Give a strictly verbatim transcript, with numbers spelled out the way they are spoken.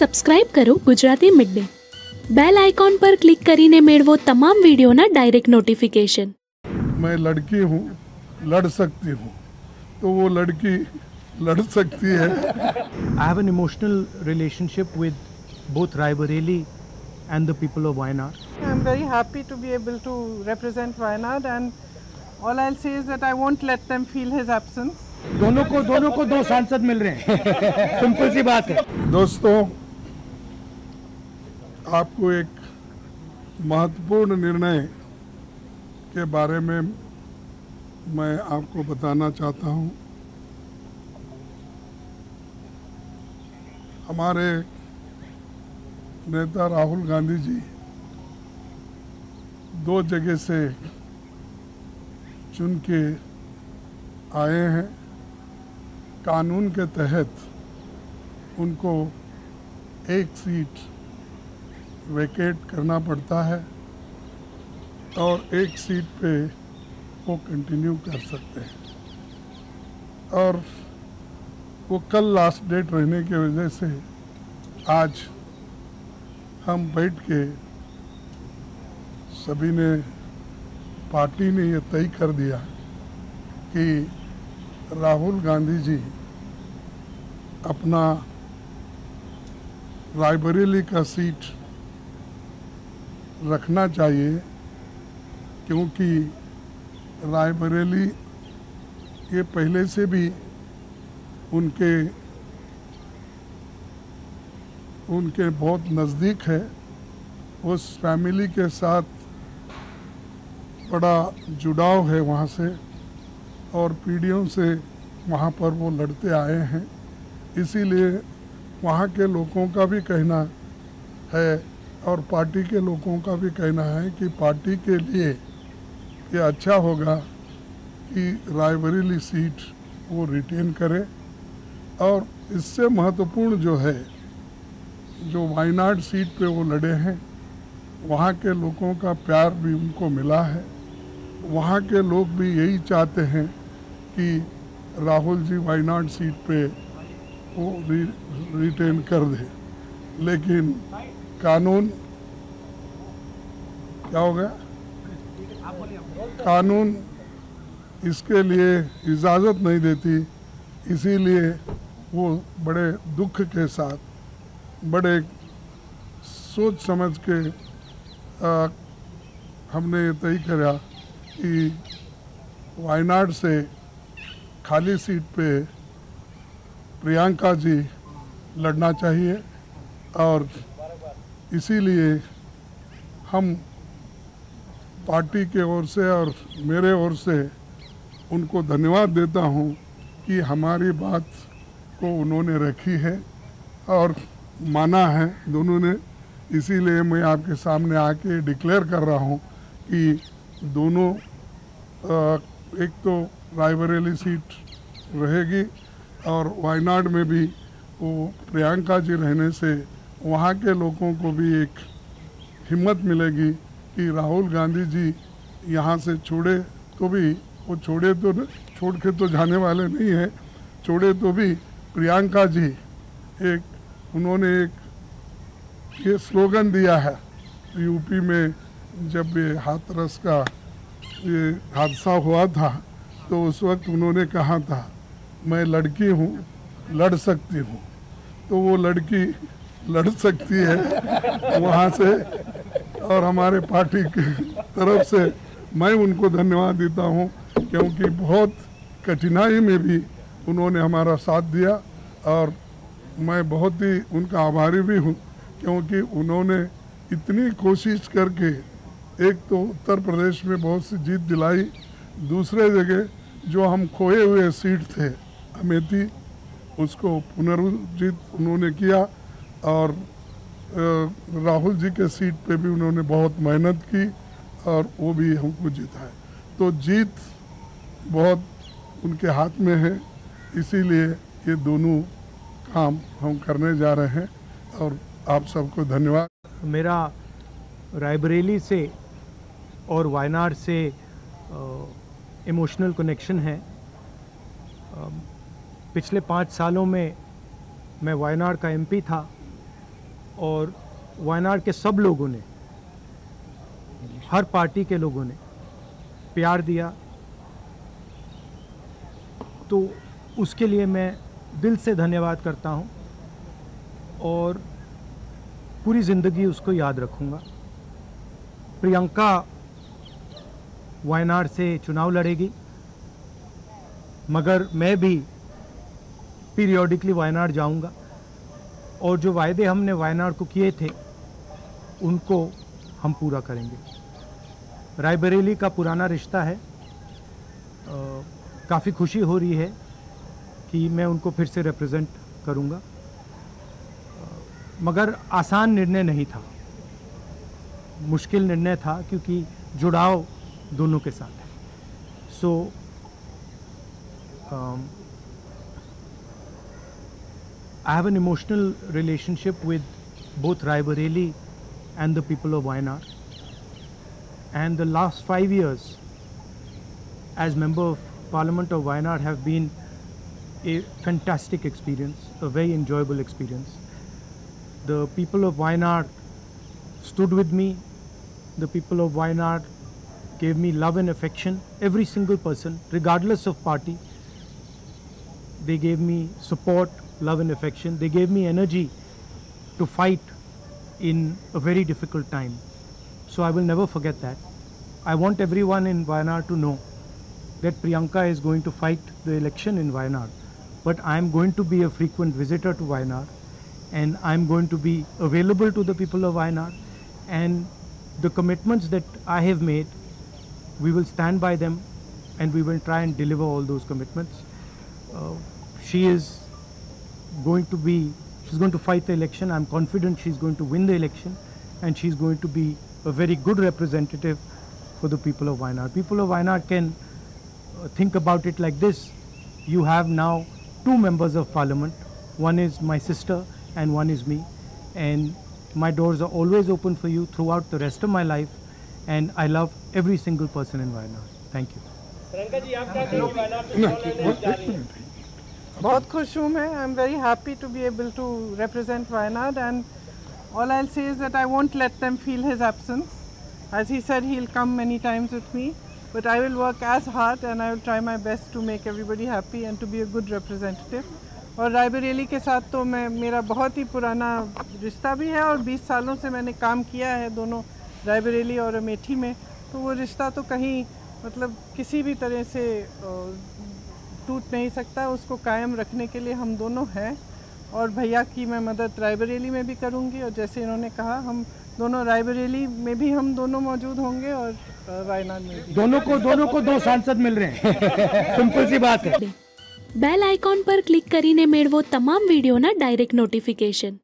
Subscribe करो Gujarati mid day. Bell icon पर click करीने मेळवो तमाम वीडियोना डायरेक्ट नोटिफिकेशन। मैं लड़की हूँ, लड़ सकती हूँ, तो वो लड़की लड़ सकती है। I have an emotional relationship with both Raebareli and the people of Wayanad. I'm very happy to be able to represent Wayanad and all I'll say is that I won't let them feel his absence. दोनों को दोनों को दो सांसद मिल रहे हैं। Simple सी बात है। दोस्तों, आपको एक महत्वपूर्ण निर्णय के बारे में मैं आपको बताना चाहता हूँ। हमारे नेता राहुल गांधी जी दो जगह से चुन के आए हैं। कानून के तहत उनको एक सीट वेकेट करना पड़ता है और एक सीट पे वो कंटिन्यू कर सकते हैं, और वो कल लास्ट डेट रहने की वजह से आज हम बैठ के सभी ने, पार्टी ने ये तय कर दिया कि राहुल गांधी जी अपना रायबरेली का सीट रखना चाहिए, क्योंकि रायबरेली ये पहले से भी उनके उनके बहुत नज़दीक है। उस फैमिली के साथ बड़ा जुड़ाव है वहाँ से, और पीढ़ियों से वहाँ पर वो लड़ते आए हैं। इसीलिए वहाँ के लोगों का भी कहना है और पार्टी के लोगों का भी कहना है कि पार्टी के लिए ये अच्छा होगा कि रायबरेली सीट वो रिटेन करें। और इससे महत्वपूर्ण जो है, जो वायनाड सीट पे वो लड़े हैं, वहाँ के लोगों का प्यार भी उनको मिला है। वहाँ के लोग भी यही चाहते हैं कि राहुल जी वायनाड सीट पे वो रि, रिटेन कर दें, लेकिन कानून क्या हो गया, कानून इसके लिए इजाज़त नहीं देती। इसीलिए वो बड़े दुख के साथ, बड़े सोच समझ के आ, हमने ये तय किया कि वायनाड से खाली सीट पे प्रियंका जी लड़ना चाहिए, और इसीलिए हम पार्टी के ओर से और मेरे ओर से उनको धन्यवाद देता हूं कि हमारी बात को उन्होंने रखी है और माना है दोनों ने। इसीलिए मैं आपके सामने आके डिक्लेयर कर रहा हूं कि दोनों, एक तो रायबरेली सीट रहेगी और वायनाड में भी वो प्रियंका जी रहने से वहाँ के लोगों को भी एक हिम्मत मिलेगी कि राहुल गांधी जी यहाँ से छोड़े तो भी, वो छोड़े तो छोड़ के तो जाने वाले नहीं है, छोड़े तो भी प्रियंका जी एक, उन्होंने एक ये स्लोगन दिया है यूपी में, जब ये हाथरस का ये हादसा हुआ था तो उस वक्त उन्होंने कहा था, मैं लड़की हूँ, लड़ सकती हूँ, तो वो लड़की लड़ सकती है वहाँ से। और हमारे पार्टी की तरफ से मैं उनको धन्यवाद देता हूँ, क्योंकि बहुत कठिनाई में भी उन्होंने हमारा साथ दिया, और मैं बहुत ही उनका आभारी भी हूँ, क्योंकि उन्होंने इतनी कोशिश करके एक तो उत्तर प्रदेश में बहुत सी जीत दिलाई, दूसरे जगह जो हम खोए हुए सीट थे अमेठी, उसको पुनर्जीत उन्होंने किया, और राहुल जी के सीट पे भी उन्होंने बहुत मेहनत की और वो भी हमको जिताए। तो जीत बहुत उनके हाथ में है, इसीलिए ये दोनों काम हम करने जा रहे हैं, और आप सबको धन्यवाद। मेरा रायबरेली से और वायनाड से इमोशनल कनेक्शन है। आ, पिछले पाँच सालों में मैं वायनाड का एमपी था और वायनाड के सब लोगों ने, हर पार्टी के लोगों ने प्यार दिया, तो उसके लिए मैं दिल से धन्यवाद करता हूं और पूरी ज़िंदगी उसको याद रखूंगा। प्रियंका वायनाड से चुनाव लड़ेगी, मगर मैं भी पीरियोडिकली वायनाड जाऊंगा और जो वायदे हमने वायनाड को किए थे उनको हम पूरा करेंगे। रायबरेली का पुराना रिश्ता है, काफ़ी खुशी हो रही है कि मैं उनको फिर से रिप्रेजेंट करूंगा, मगर आसान निर्णय नहीं था, मुश्किल निर्णय था क्योंकि जुड़ाव दोनों के साथ है। So I have an emotional relationship with both Raebareli and the people of Wayanad, and the last five years as member of parliament of Wayanad have been a fantastic experience, a very enjoyable experience. The people of Wayanad stood with me, the people of Wayanad gave me love and affection, every single person regardless of party. They gave me support, love and affection, they gave me energy to fight in a very difficult time. So I will never forget that. I want everyone in Wayanad to know that Priyanka is going to fight the election in Wayanad, but I am going to be a frequent visitor to Wayanad and I am going to be available to the people of Wayanad, and the commitments that I have made, we will stand by them and we will try and deliver all those commitments. Uh, she is going to be She's going to fight the election. I'm confident she's going to win the election and she's going to be a very good representative for the people of Wayanad. People of Wayanad can uh, think about it like this. You have now two members of parliament. One is my sister and one is me. And my doors are always open for you throughout the rest of my life. And I love every single person in Wayanad. Thank you. Priyanka ji, aap kya kahoge Wayanad mein chal rahe election? बहुत खुश हूँ मैं। I am very happy to be able to represent Wayanad and all I will say is that I won't let them feel his absence. As he said he will come many times with me, but I will work as hard and I will try my best to make everybody happy and to be a good representative. और रायबरेली के साथ तो मैं, मेरा बहुत ही पुराना रिश्ता भी है और बीस सालों से मैंने काम किया है दोनों रायबरेली और अमेठी में, तो वो रिश्ता तो कहीं मतलब किसी भी तरह से टूट नहीं सकता। उसको कायम रखने के लिए हम दोनों हैं और भैया की मैं मदद रायबरेली में भी करूंगी और जैसे इन्होंने कहा हम दोनों रायबरेली में भी हम दोनों मौजूद होंगे और वायनाड में भी। दोनों को दोनों को दो सांसद मिल रहे हैं, सिंपल सी बात है। बेल आइकॉन पर क्लिक करीने मेळवो तमाम वीडियो ना डायरेक्ट नोटिफिकेशन।